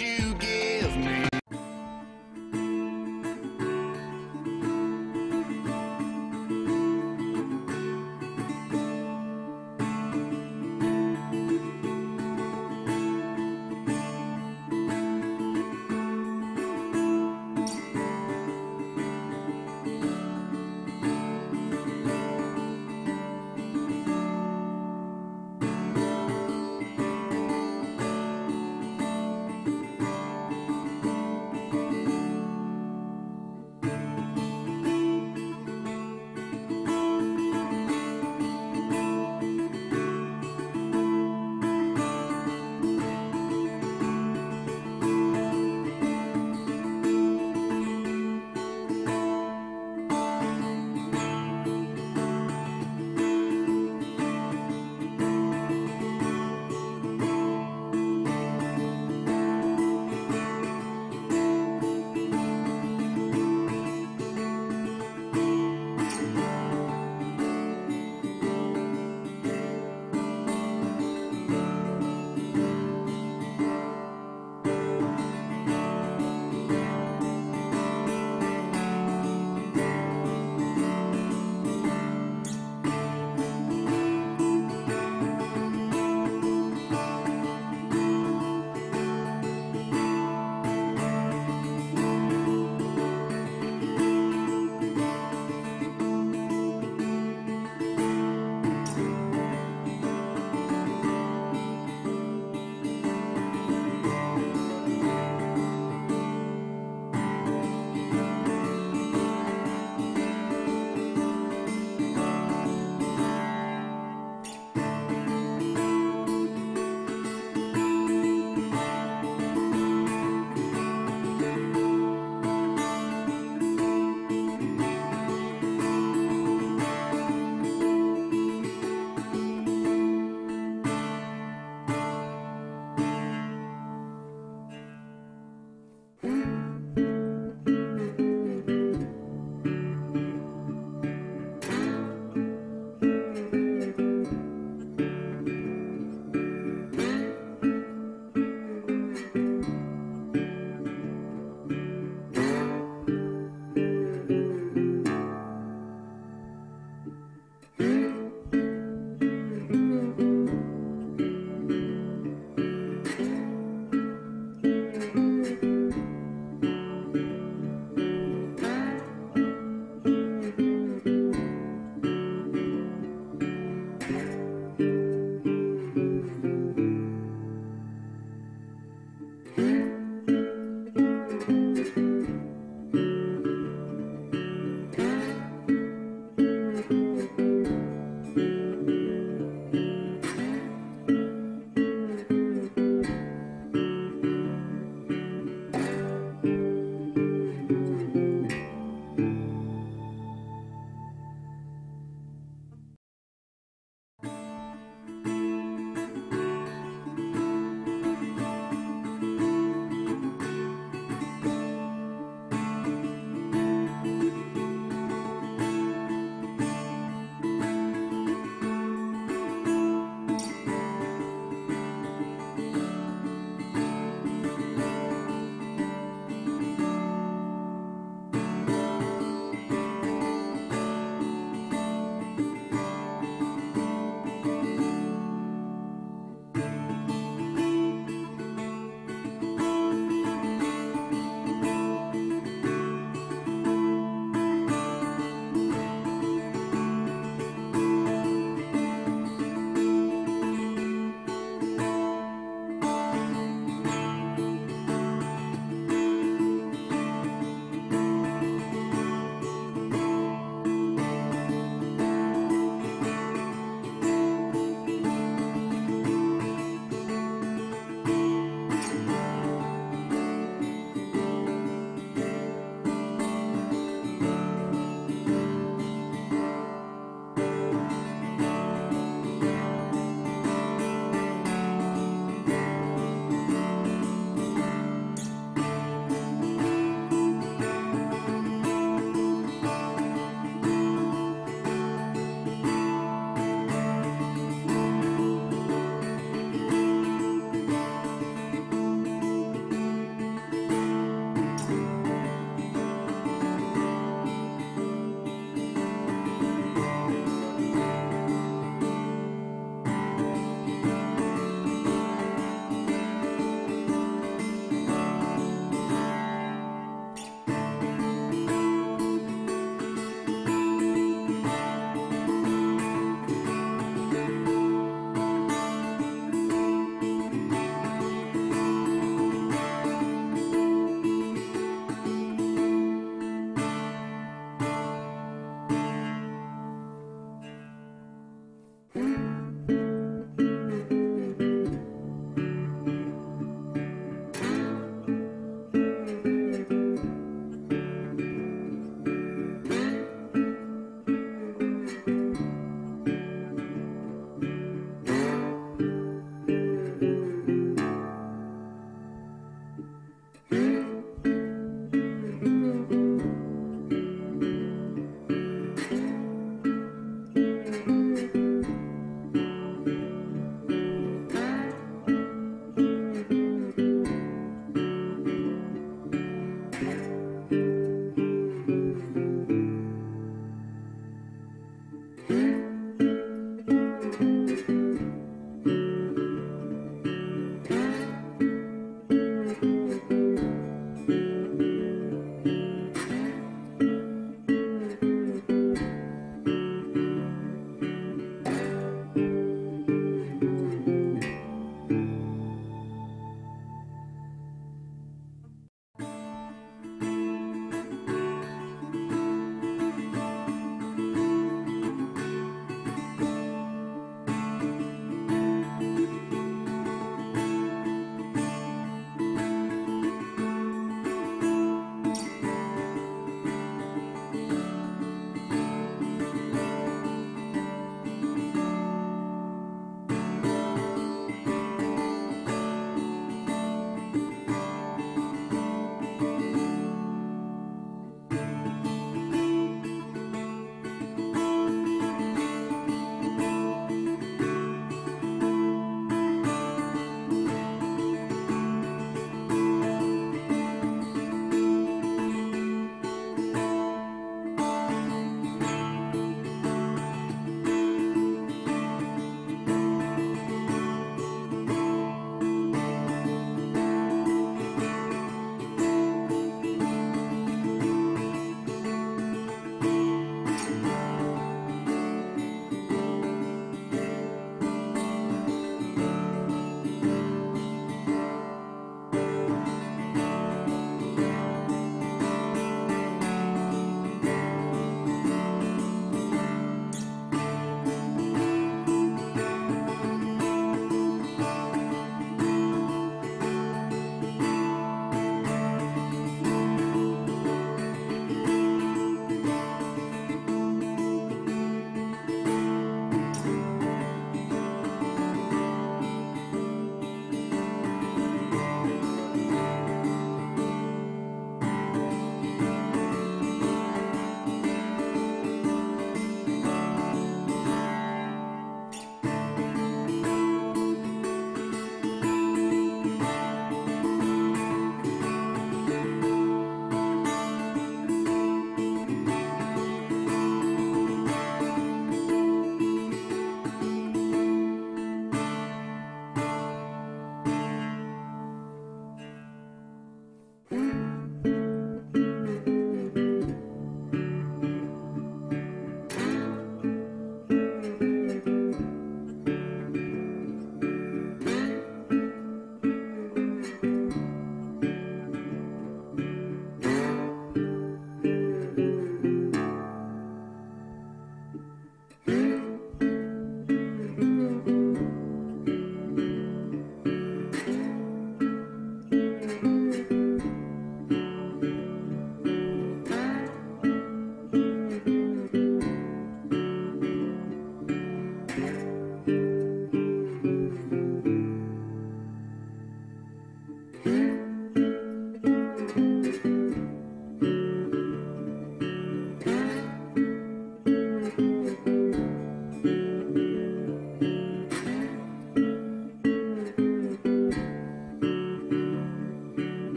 you give me.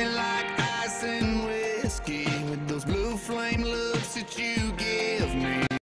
me like ice and whiskey with those blue flame looks at you.